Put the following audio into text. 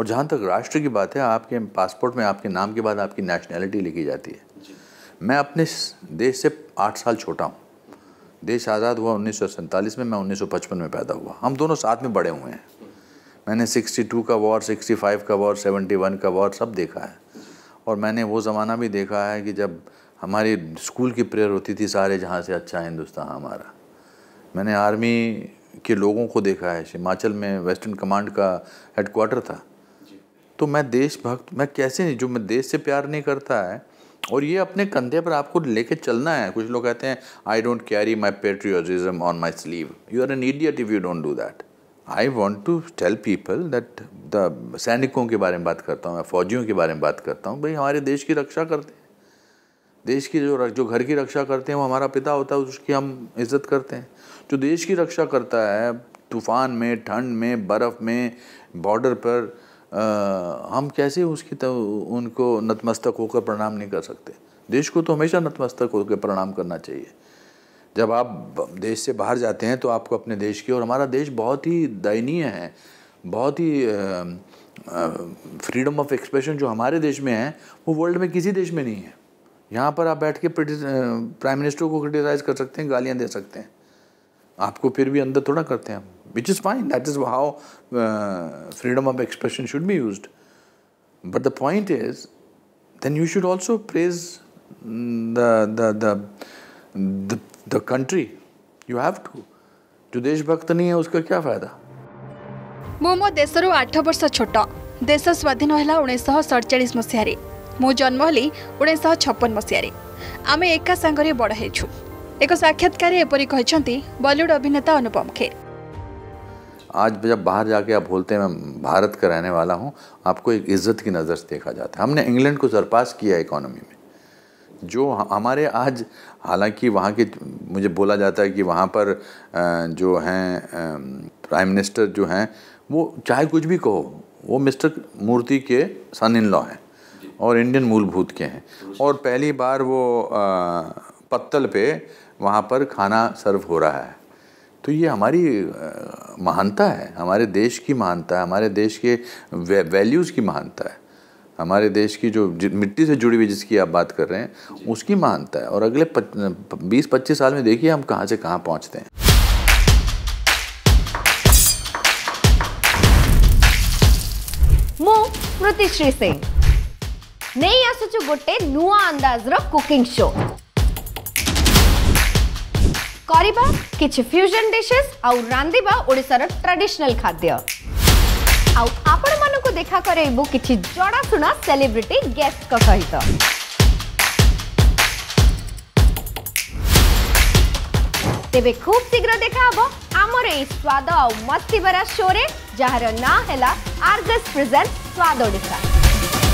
और जहाँ तक राष्ट्र की बात है, आपके पासपोर्ट में आपके नाम के बाद आपकी नेशनैलिटी लिखी जाती है। मैं अपने देश से 8 साल छोटा हूँ। देश आज़ाद हुआ 1947 में, मैं 1955 में पैदा हुआ। हम दोनों साथ में बड़े हुए हैं। मैंने 62 का वॉर, 65 का वॉर, 71 का वॉर सब देखा है। और मैंने वो ज़माना भी देखा है कि जब हमारी स्कूल की प्रेयर होती थी, सारे जहाँ से अच्छा हिंदुस्तान हमारा। मैंने आर्मी के लोगों को देखा है। हिमाचल में वेस्टर्न कमांड का हेडक्वार्टर था। तो मैं देशभक्त, मैं कैसे नहीं, जो मैं देश से प्यार नहीं करता है। और ये अपने कंधे पर आपको लेके चलना है। कुछ लोग कहते हैं, I don't carry my patriotism on my sleeve. You are an idiot if you don't do that. I want to tell people that the सैनिकों के बारे में बात करता हूँ, मैं फौजियों के बारे में बात करता हूँ। भाई हमारे देश की रक्षा करते हैं, देश की जो घर की रक्षा करते हैं वो हमारा पिता होता है, उसकी हम इज्जत करते हैं। जो देश की रक्षा करता है तूफान में, ठंड में, बर्फ़ में, बॉर्डर पर, हम कैसे उसकी उनको नतमस्तक होकर प्रणाम नहीं कर सकते। देश को तो हमेशा नतमस्तक होकर प्रणाम करना चाहिए। जब आप देश से बाहर जाते हैं तो आपको अपने देश की, और हमारा देश बहुत ही दयनीय है, बहुत ही फ्रीडम ऑफ एक्सप्रेशन जो हमारे देश में है वो वर्ल्ड में किसी देश में नहीं है। यहाँ पर आप बैठ के प्राइम मिनिस्टर को क्रिटिसाइज़ कर सकते हैं, गालियाँ दे सकते हैं, आपको फिर भी अंदर थोड़ा करते हैं, which is fine, that is how freedom of expression should be used. But the point is, then you should also praise the country. You have to. जो देशभक्त नहीं है उसका क्या फायदा? मो मो देशरू 8 वर्ष छोट। देश स्वाधीन है 1947 मसीह। मो जन्म हली 1956 मसीह। आम एका सांगे बड़ होचु। एक साक्षात्कार एपरी कहते बॉलीवुड अभिनेता अनुपम खेर। आज जब बाहर जाके आप बोलते हैं मैं भारत का रहने वाला हूँ, आपको एक इज्जत की नज़र से देखा जाता है। हमने इंग्लैंड को सरपास किया इकोनॉमी में। जो हमारे आज, हालांकि वहाँ के, मुझे बोला जाता है कि वहाँ पर जो हैं प्राइम मिनिस्टर जो हैं वो चाहे कुछ भी कहो, वो मिस्टर मूर्ति के सन इन लॉ हैं और इंडियन मूलभूत के हैं। और पहली बार वो पत्तल पे वहाँ पर खाना सर्व हो रहा है। तो ये हमारी महानता है, हमारे देश की महानता है, हमारे देश के वैल्यूज़ की महानता है, हमारे देश की जो मिट्टी से जुड़ी हुई जिसकी आप बात कर रहे हैं उसकी महानता है। और अगले 20-25 साल में देखिए हम कहाँ से कहाँ पहुँचते हैं। मो प्रतिश्री सिंह नहीं आसुचु गोटे नुआ अंदाजर कुकिंग शो करिबा किछि फ्यूजन डिशेस आउ रांदिबा ओडिसार ट्रेडिशनल खाद्य आउ आपण मानको देखा करेबो किछि जड़ा सुना सेलिब्रिटी गेस्ट का सहित तेबे खूब शीघ्र देखाबो हमर ए स्वाद आउ मस्ती भरा शो रे, जहार ना हेला आर्गस प्रेजेंट स्वाद ओडिसा।